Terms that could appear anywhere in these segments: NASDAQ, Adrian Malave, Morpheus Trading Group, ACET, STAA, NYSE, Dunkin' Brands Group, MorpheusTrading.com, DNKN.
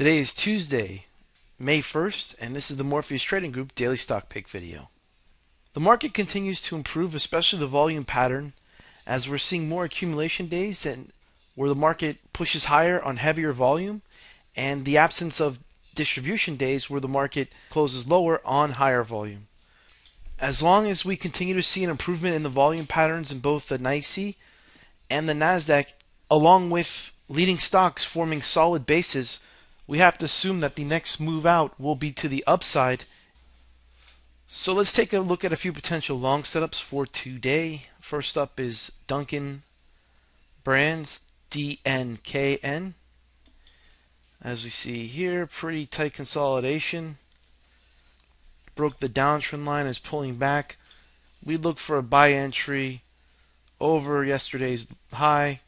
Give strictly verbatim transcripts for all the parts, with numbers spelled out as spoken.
Today is Tuesday, May first, and this is the Morpheus Trading Group Daily Stock Pick video. The market continues to improve, especially the volume pattern, as we're seeing more accumulation days and where the market pushes higher on heavier volume, and the absence of distribution days where the market closes lower on higher volume. As long as we continue to see an improvement in the volume patterns in both the NYSE and the NASDAQ, along with leading stocks forming solid bases, we have to assume that the next move out will be to the upside. So let's take a look at a few potential long setups for today. First up is Dunkin' Brands, D N K N. As we see here, pretty tight consolidation. Broke the downtrend line, is pulling back. We look for a buy entry over yesterday's high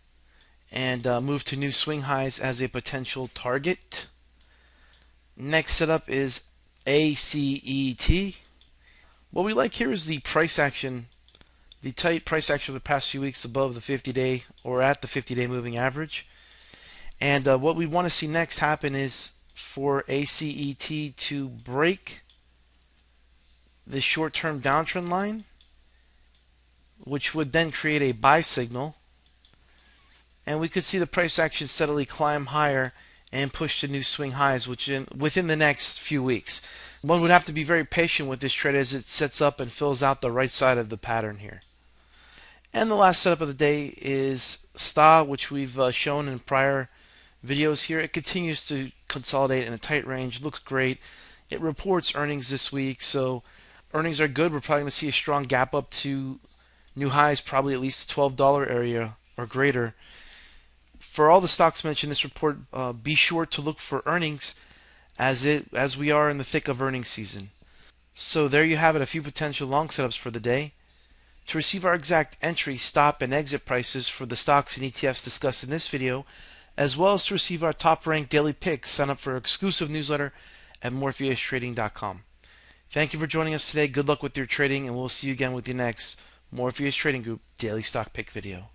and uh, move to new swing highs as a potential target. Next setup is ACET. What we like here is the price action, the tight price action of the past few weeks above the fifty-day or at the fifty-day moving average. And uh, what we want to see next happen is for ACET to break the short-term downtrend line, which would then create a buy signal. And we could see the price action steadily climb higher and push to new swing highs, which in, within the next few weeks. One would have to be very patient with this trade as it sets up and fills out the right side of the pattern here. And the last setup of the day is S T A A, which we've uh, shown in prior videos here. It continues to consolidate in a tight range, looks great. It reports earnings this week, so earnings are good. We're probably going to see a strong gap up to new highs, probably at least the twelve dollar area or greater. For all the stocks mentioned in this report, uh, be sure to look for earnings as it as we are in the thick of earnings season. So there you have it, a few potential long setups for the day. To receive our exact entry, stop, and exit prices for the stocks and E T Fs discussed in this video, as well as to receive our top-ranked daily picks, sign up for our exclusive newsletter at Morpheus Trading dot com. Thank you for joining us today. Good luck with your trading, and we'll see you again with the next Morpheus Trading Group Daily Stock Pick video.